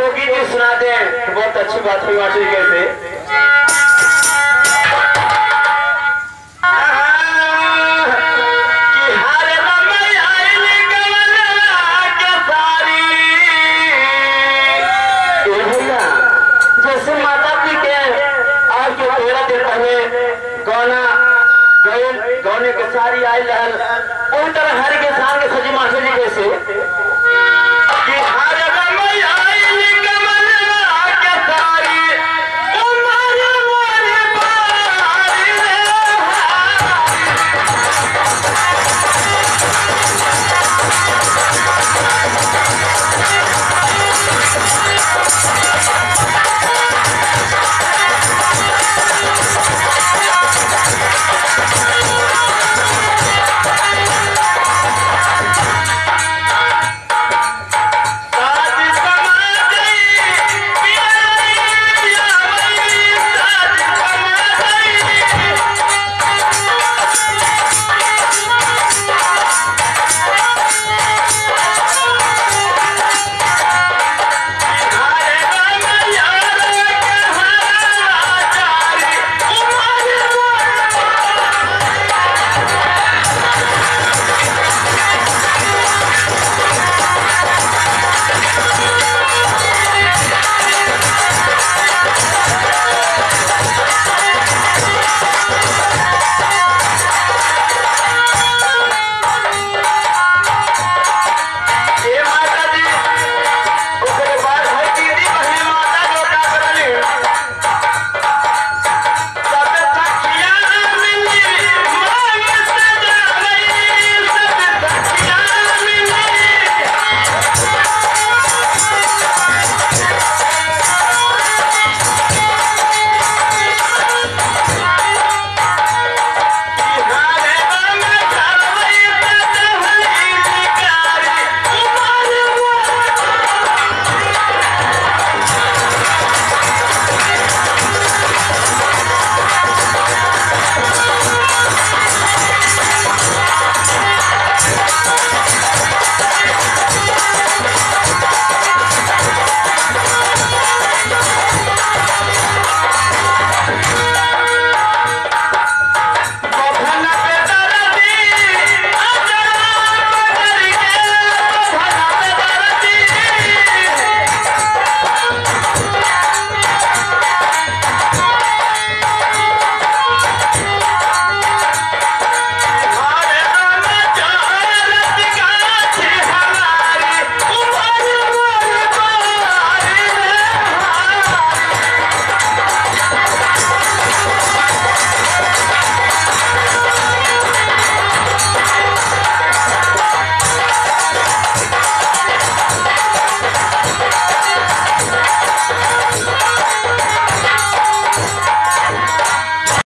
जोगी जी सुना दे तो बहुत अच्छी बात हुई वाची कैसे